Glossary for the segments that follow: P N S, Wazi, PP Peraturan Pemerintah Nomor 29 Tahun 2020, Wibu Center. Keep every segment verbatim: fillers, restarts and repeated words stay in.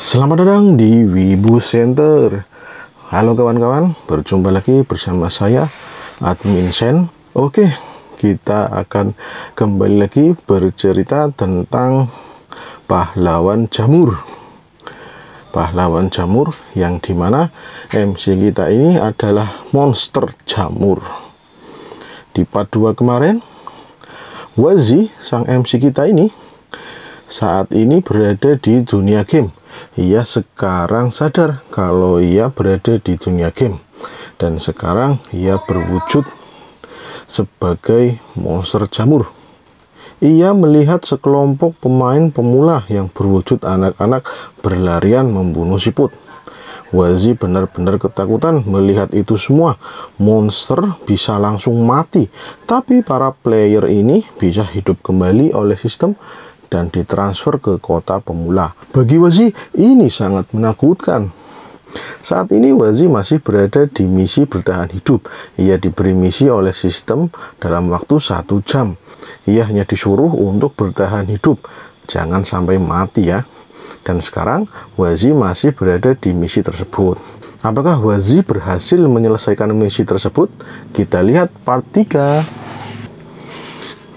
Selamat datang di Wibu Center. Halo kawan-kawan, berjumpa lagi bersama saya Admin Sen. Oke, kita akan kembali lagi bercerita tentang pahlawan jamur. Pahlawan jamur yang dimana M C kita ini adalah monster jamur. Di part dua kemarin, Wazi, sang M C kita ini saat ini berada di dunia game. Ia sekarang sadar kalau ia berada di dunia game, dan sekarang ia berwujud sebagai monster jamur. Ia melihat sekelompok pemain pemula yang berwujud anak-anak berlarian membunuh siput. Wazi benar-benar ketakutan melihat itu semua. Monster bisa langsung mati, tapi para player ini bisa hidup kembali oleh sistem dan ditransfer ke kota pemula. Bagi Wazi, ini sangat menakutkan. Saat ini Wazi masih berada di misi bertahan hidup. Ia diberi misi oleh sistem dalam waktu satu jam. Ia hanya disuruh untuk bertahan hidup, jangan sampai mati ya. Dan sekarang Wazi masih berada di misi tersebut. Apakah Wazi berhasil menyelesaikan misi tersebut? Kita lihat part tiga.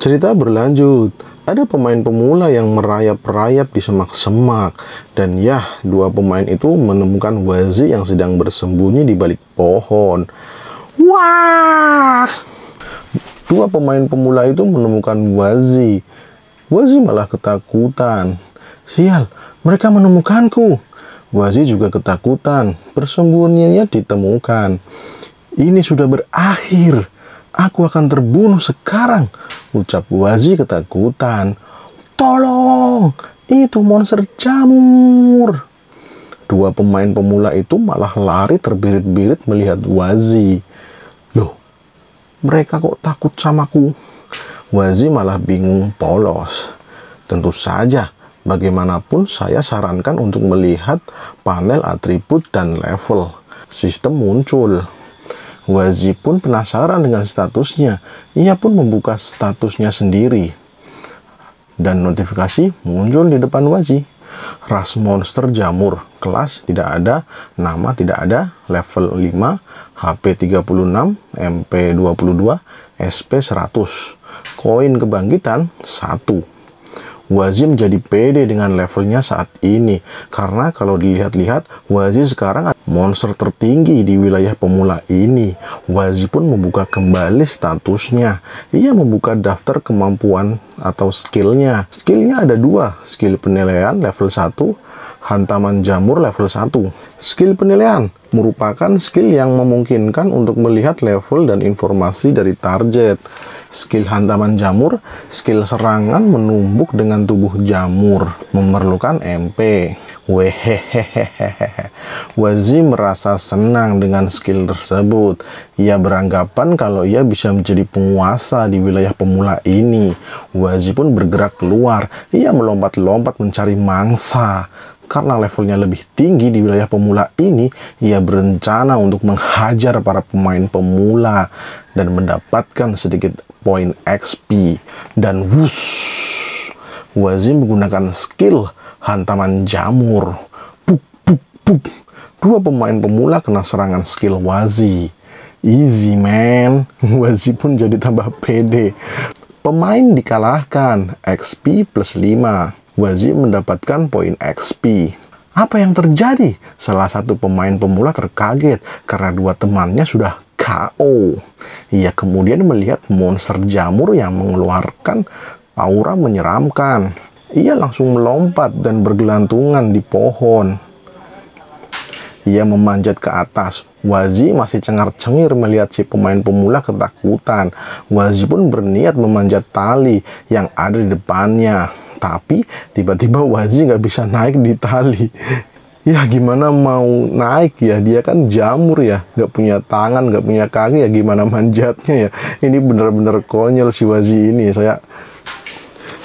Cerita berlanjut. Ada pemain pemula yang merayap-rayap di semak-semak, dan yah, dua pemain itu menemukan Wazi yang sedang bersembunyi di balik pohon. Wah! Dua pemain pemula itu menemukan Wazi. Wazi malah ketakutan. Sial, mereka menemukanku. Wazi juga ketakutan. Persembunyiannya ditemukan. Ini sudah berakhir. Aku akan terbunuh sekarang, ucap Wazi ketakutan. Tolong, itu monster jamur. Dua pemain pemula itu malah lari terbirit-birit melihat Wazi. Loh, mereka kok takut samaku? Wazi malah bingung polos. Tentu saja, bagaimanapun saya sarankan untuk melihat panel atribut dan level. Sistem muncul. Wazi pun penasaran dengan statusnya. Ia pun membuka statusnya sendiri. Dan notifikasi muncul di depan Wazi. Ras monster jamur. Kelas tidak ada. Nama tidak ada. Level lima. H P tiga puluh enam. M P dua puluh dua. S P seratus. Koin kebangkitan satu. Wazi menjadi pede dengan levelnya saat ini, karena kalau dilihat-lihat, Wazi sekarang monster tertinggi di wilayah pemula ini. Wazi pun membuka kembali statusnya. Ia membuka daftar kemampuan atau skillnya. Skillnya ada dua, skill penilaian level satu, hantaman jamur level satu. Skill penilaian merupakan skill yang memungkinkan untuk melihat level dan informasi dari target. Skill hantaman jamur, skill serangan menumbuk dengan tubuh jamur, memerlukan M P. Wehehehehehe. Wazi merasa senang dengan skill tersebut. Ia beranggapan kalau ia bisa menjadi penguasa di wilayah pemula ini. Wazi pun bergerak keluar. Ia melompat-lompat mencari mangsa. Karena levelnya lebih tinggi di wilayah pemula ini, ia berencana untuk menghajar para pemain pemula dan mendapatkan sedikit poin X P. Dan wush, Wazi menggunakan skill hantaman jamur. Buk, buk, buk. Dua pemain pemula kena serangan skill Wazi. Easy man. Wazi pun jadi tambah pede. Pemain dikalahkan, X P plus lima. Wazi mendapatkan poin X P. Apa yang terjadi? Salah satu pemain pemula terkaget karena dua temannya sudah K O. Ia kemudian melihat monster jamur yang mengeluarkan aura menyeramkan. Ia langsung melompat dan bergelantungan di pohon. Ia memanjat ke atas. Wazi masih cengar-cengir melihat si pemain pemula ketakutan. Wazi pun berniat memanjat tali yang ada di depannya. Tapi tiba-tiba Wazi nggak bisa naik di tali. Ya gimana mau naik ya? Dia kan jamur ya, nggak punya tangan, nggak punya kaki ya, gimana manjatnya ya? Ini bener-bener konyol si Wazi ini. Saya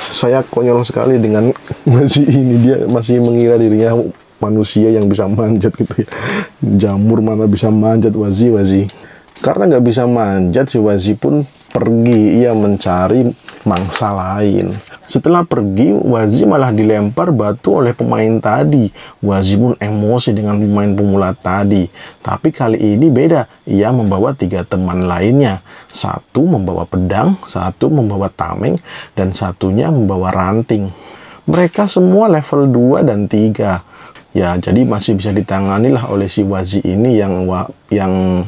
saya konyol sekali dengan Wazi ini. Dia masih mengira dirinya manusia yang bisa manjat gitu ya. Jamur mana bisa manjat Wazi Wazi. Karena nggak bisa manjat, si Wazi pun pergi. Ia mencari mangsa lain. Setelah pergi, Wazi malah dilempar batu oleh pemain tadi. Wazi pun emosi dengan pemain pemula tadi. Tapi kali ini beda, ia membawa tiga teman lainnya. Satu membawa pedang, satu membawa tameng, dan satunya membawa ranting. Mereka semua level dua dan tiga. Ya, jadi masih bisa ditangani lah oleh si Wazi ini yang yang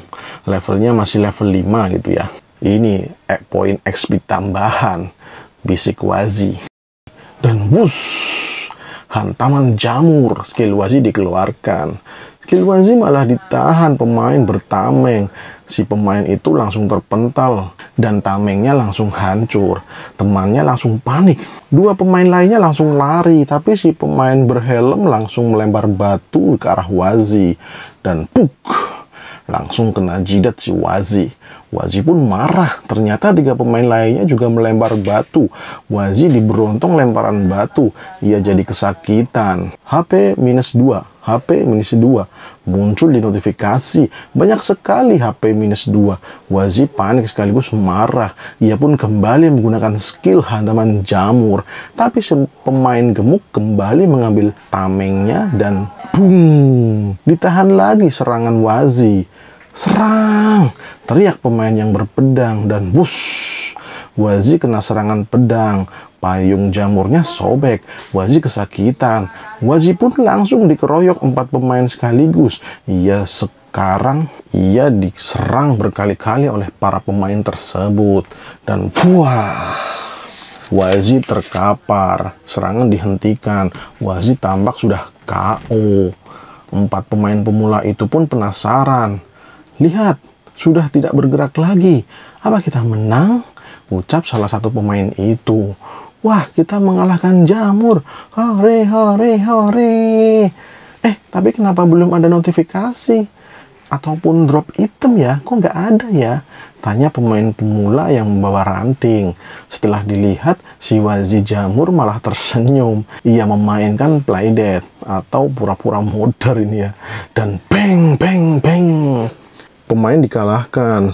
levelnya masih level lima gitu ya. Ini poin X P tambahan, bisik Wazi. Dan wush, hantaman jamur, skill Wazi dikeluarkan. Skill Wazi malah ditahan pemain bertameng. Si pemain itu langsung terpental dan tamengnya langsung hancur. Temannya langsung panik. Dua pemain lainnya langsung lari, tapi si pemain berhelm langsung melempar batu ke arah Wazi. Dan puk, langsung kena jidat si Wazi. Wazi pun marah. Ternyata tiga pemain lainnya juga melempar batu. Wazi diberontong lemparan batu. Ia jadi kesakitan. H P minus dua. H P minus dua. Muncul di notifikasi. Banyak sekali H P minus dua. Wazi panik sekaligus marah. Ia pun kembali menggunakan skill hantaman jamur. Tapi pemain gemuk kembali mengambil tamengnya dan bung, ditahan lagi serangan Wazi. Serang, teriak pemain yang berpedang, dan wush, Wazi kena serangan pedang. Payung jamurnya sobek. Wazi kesakitan. Wazi pun langsung dikeroyok empat pemain sekaligus. Ia sekarang ia diserang berkali-kali oleh para pemain tersebut. Dan wah, Wazi terkapar. Serangan dihentikan. Wazi tampak sudah K O. Empat pemain pemula itu pun penasaran. Lihat, sudah tidak bergerak lagi. Apa kita menang? Ucap salah satu pemain itu. Wah, kita mengalahkan jamur. Hore, hore, hore. Eh, tapi kenapa belum ada notifikasi? Ataupun drop item ya, kok nggak ada ya? Tanya pemain pemula yang membawa ranting. Setelah dilihat, si Wazi jamur malah tersenyum. Ia memainkan playdead atau pura-pura modern ini ya. Dan bang, bang, bang, pemain dikalahkan.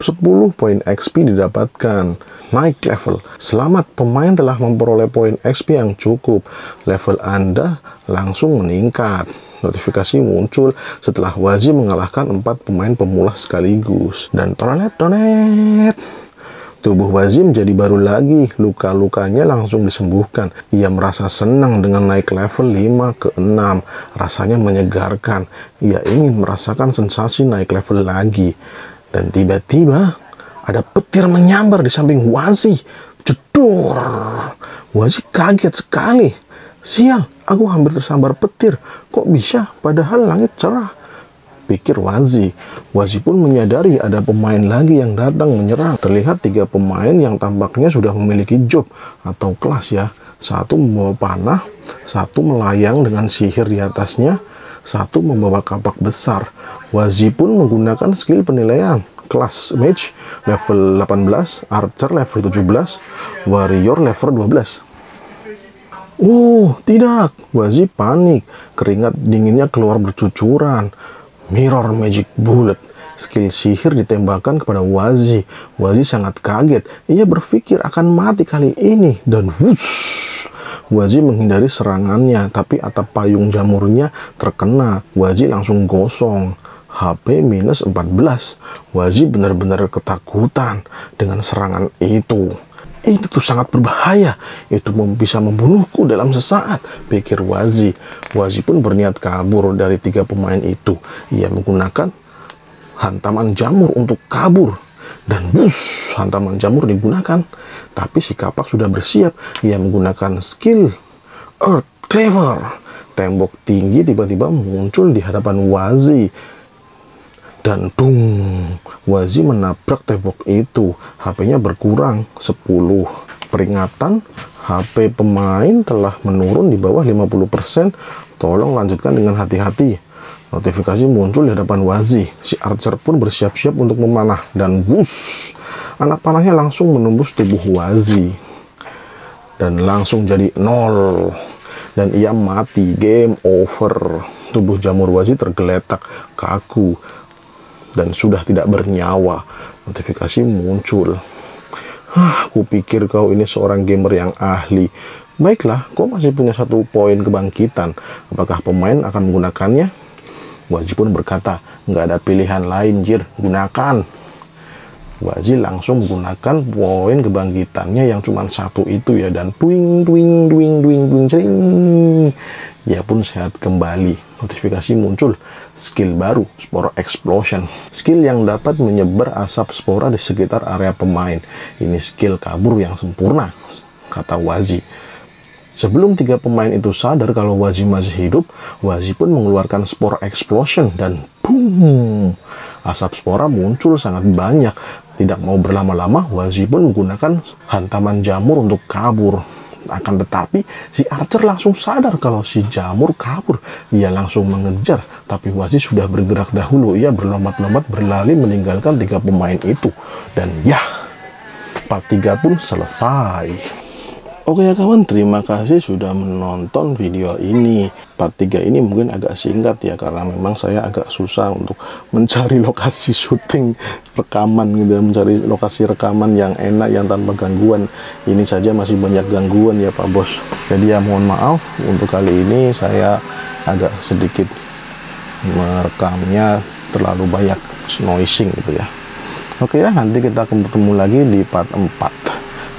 sepuluh poin X P didapatkan. Naik level. Selamat, pemain telah memperoleh poin X P yang cukup. Level Anda langsung meningkat. Notifikasi muncul setelah Wazi mengalahkan empat pemain pemula sekaligus. Dan tonet tonet, tubuh Wazi menjadi baru lagi. Luka-lukanya langsung disembuhkan. Ia merasa senang dengan naik level lima ke enam. Rasanya menyegarkan. Ia ingin merasakan sensasi naik level lagi. Dan tiba-tiba ada petir menyambar di samping Wazi. Jedur. Wazi kaget sekali. Sial, aku hampir tersambar petir. Kok bisa? Padahal langit cerah, pikir Wazi. Wazi pun menyadari ada pemain lagi yang datang menyerang. Terlihat tiga pemain yang tampaknya sudah memiliki job atau kelas ya. Satu membawa panah, satu melayang dengan sihir di atasnya, satu membawa kapak besar. Wazi pun menggunakan skill penilaian. Kelas mage level delapan belas, archer level tujuh belas, warrior level dua belas. Oh, tidak. Wazi panik. Keringat dinginnya keluar bercucuran. Mirror Magic Bullet. Skill sihir ditembakkan kepada Wazi. Wazi sangat kaget. Ia berpikir akan mati kali ini. Dan wush, Wazi menghindari serangannya. Tapi atap payung jamurnya terkena. Wazi langsung gosong. H P minus empat belas. Wazi benar-benar ketakutan dengan serangan itu. Itu tuh sangat berbahaya. Itu bisa membunuhku dalam sesaat, pikir Wazi. Wazi pun berniat kabur dari tiga pemain itu. Ia menggunakan hantaman jamur untuk kabur. Dan bus, hantaman jamur digunakan. Tapi si kapak sudah bersiap. Ia menggunakan skill Earth Cleaver. Tembok tinggi tiba-tiba muncul di hadapan Wazi. Dan dung, Wazi menabrak tembok itu. H P-nya berkurang sepuluh. Peringatan, H P pemain telah menurun di bawah lima puluh persen. Tolong lanjutkan dengan hati-hati. Notifikasi muncul di hadapan Wazi. Si archer pun bersiap-siap untuk memanah. Dan bus, anak panahnya langsung menembus tubuh Wazi. Dan langsung jadi nol. Dan ia mati. Game over. Tubuh jamur Wazi tergeletak kaku dan sudah tidak bernyawa. Notifikasi muncul. Hah, kupikir kau ini seorang gamer yang ahli. Baiklah, kau masih punya satu poin kebangkitan. Apakah pemain akan menggunakannya? Wazi pun berkata, nggak ada pilihan lain, Jir. Gunakan. Wazi langsung menggunakan poin kebangkitannya yang cuma satu itu ya. Dan duing, duing, duing, duing, duing, cering. Ia pun sehat kembali. Notifikasi muncul. Skill baru, Spore Explosion. Skill yang dapat menyebar asap spora di sekitar area pemain. Ini skill kabur yang sempurna, kata Wazi. Sebelum tiga pemain itu sadar kalau Wazi masih hidup, Wazi pun mengeluarkan Spore Explosion dan boom! Asap spora muncul sangat banyak. Tidak mau berlama-lama, Wazi pun menggunakan hantaman jamur untuk kabur. Akan tetapi, si Archer langsung sadar kalau si jamur kabur. Dia langsung mengejar, tapi Wazi sudah bergerak dahulu. Ia berlompat-lompat berlari meninggalkan tiga pemain itu. Dan yah, part tiga pun selesai. Oke ya kawan, terima kasih sudah menonton video ini. Part tiga ini mungkin agak singkat ya, karena memang saya agak susah untuk mencari lokasi syuting rekaman gitu, mencari lokasi rekaman yang enak, yang tanpa gangguan. Ini saja masih banyak gangguan ya Pak Bos. Jadi ya mohon maaf, untuk kali ini saya agak sedikit merekamnya terlalu banyak noising gitu ya. Oke ya, nanti kita ketemu lagi di part empat.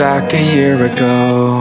Back a year ago.